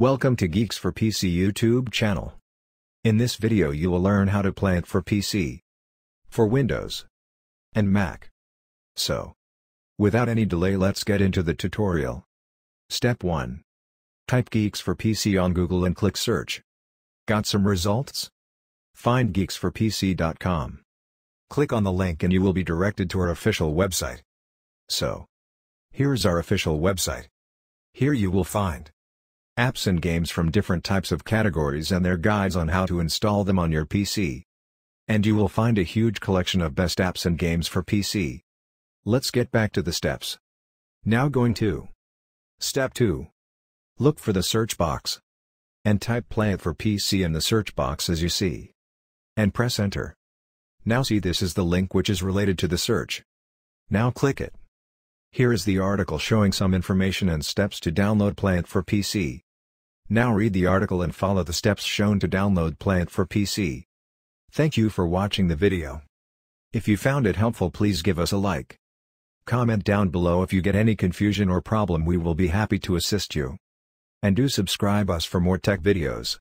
Welcome to Geeks for PC YouTube channel. In this video you will learn how to play it for PC, for Windows, and Mac. So, without any delay let's get into the tutorial. Step 1. Type Geeks for PC on Google and click search. Got some results? Find geeksforpc.com. Click on the link and you will be directed to our official website. So, here's our official website. Here you will find apps and games from different types of categories and their guides on how to install them on your PC. And you will find a huge collection of best apps and games for PC. Let's get back to the steps. Now going to Step 2. Look for the search box. And type PLAYit for PC in the search box as you see. And press enter. Now see, this is the link which is related to the search. Now click it. Here is the article showing some information and steps to download PLAYit for PC. Now read the article and follow the steps shown to download PLAYit for PC. Thank you for watching the video. If you found it helpful please give us a like. Comment down below if you get any confusion or problem, we will be happy to assist you. And do subscribe us for more tech videos.